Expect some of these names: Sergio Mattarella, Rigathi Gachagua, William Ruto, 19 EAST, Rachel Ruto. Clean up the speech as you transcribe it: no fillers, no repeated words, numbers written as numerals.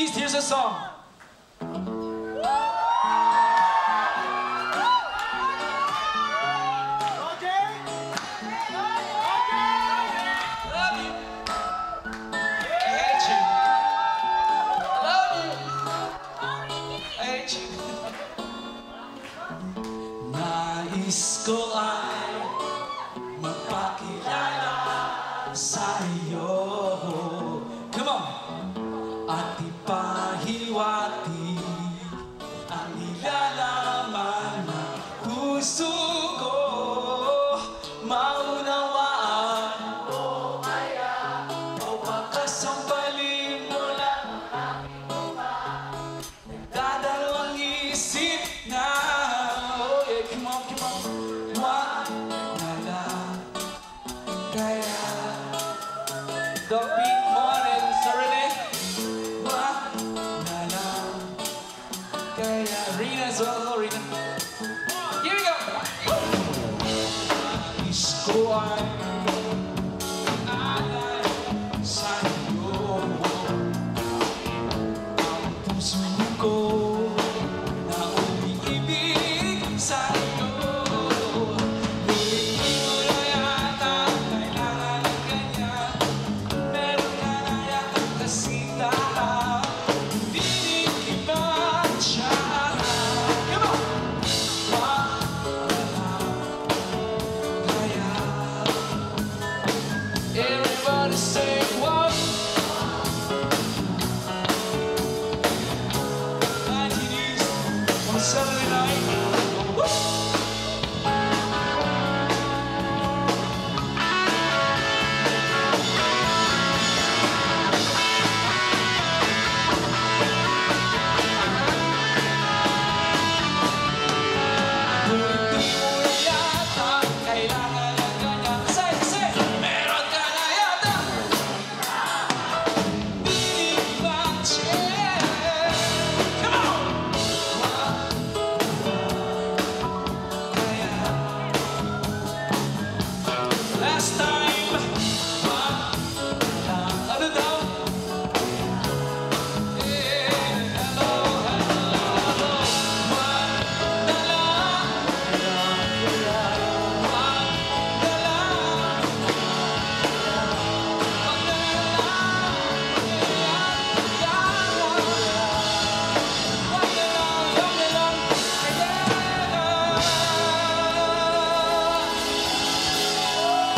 EAST, here's a song. Nais ko ay magpakilala sa iyo. Come on! At ipahiwati ang nilalaman na puso ko. Maunawaan o kaya o baka sampalin mo lang aking baba. Nagdadalawang isip na. The big morning, Serenade. Wah, na na. Kaya Rina as well, Rina. Here we go. Nais ko ay magpakilala sa'yo. Ang puso ko na umiibig sa'yo. Everybody say whoa. 19 EAST on a Saturday night.